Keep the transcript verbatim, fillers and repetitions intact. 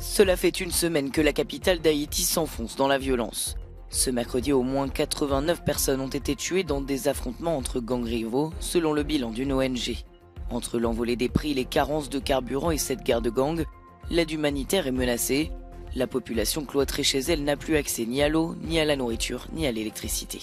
Cela fait une semaine que la capitale d'Haïti s'enfonce dans la violence. Ce mercredi, au moins quatre-vingt-neuf personnes ont été tuées dans des affrontements entre gangs rivaux, selon le bilan d'une O N G. Entre l'envolée des prix, les carences de carburant et cette guerre de gangs, l'aide humanitaire est menacée. La population cloîtrée chez elle n'a plus accès ni à l'eau, ni à la nourriture, ni à l'électricité.